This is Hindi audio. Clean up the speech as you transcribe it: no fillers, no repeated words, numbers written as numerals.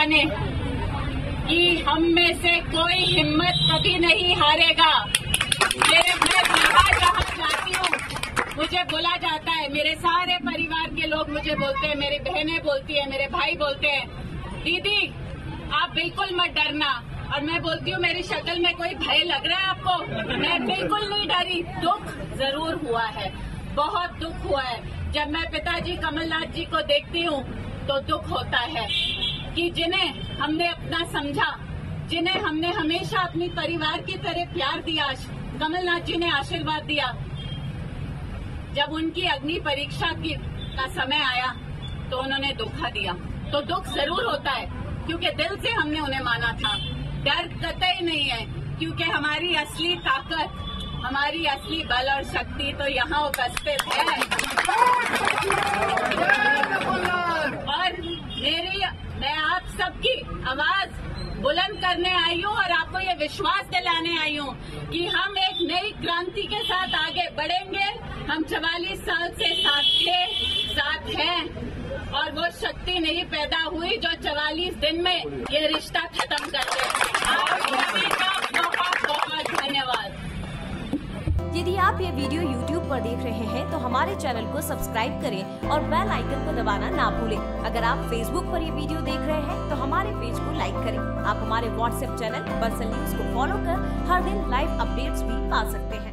जाने कि हम में से कोई हिम्मत कभी नहीं हारेगा। मेरे घर बाहर जहाँ जाती हूँ मुझे बोला जाता है, मेरे सारे परिवार के लोग मुझे बोलते हैं, मेरी बहनें बोलती है, मेरे भाई बोलते हैं, दीदी आप बिल्कुल मत डरना। और मैं बोलती हूँ मेरी शक्ल में कोई भय लग रहा है आपको? मैं बिल्कुल नहीं डरी। दुख जरूर हुआ है, बहुत दुख हुआ है। जब मैं पिताजी कमलनाथ जी को देखती हूँ तो दुख होता है कि जिन्हें हमने अपना समझा, जिन्हें हमने हमेशा अपनी परिवार की तरह प्यार दिया, कमलनाथ जी ने आशीर्वाद दिया। जब उनकी अग्नि परीक्षा का समय आया तो उन्होंने धोखा दिया, तो दुख जरूर होता है क्योंकि दिल से हमने उन्हें माना था। डर कतई नहीं है क्योंकि हमारी असली ताकत, हमारी असली बल और शक्ति तो यहाँ उपस्थित है। और मैं आप सबकी आवाज बुलंद करने आई हूँ और आपको ये विश्वास दिलाने आई हूँ कि हम एक नई क्रांति के साथ आगे बढ़ेंगे। हम 44 साल से साथ थे, साथ हैं, और वो शक्ति नहीं पैदा हुई जो 44 दिन में ये रिश्ता खत्म कर गया। यदि आप ये वीडियो YouTube पर देख रहे हैं तो हमारे चैनल को सब्सक्राइब करें और बेल आइकन को दबाना ना भूलें। अगर आप Facebook पर ये वीडियो देख रहे हैं तो हमारे पेज को लाइक करें। आप हमारे WhatsApp चैनल बल्सल न्यूज को फॉलो कर हर दिन लाइव अपडेट्स भी पा सकते हैं।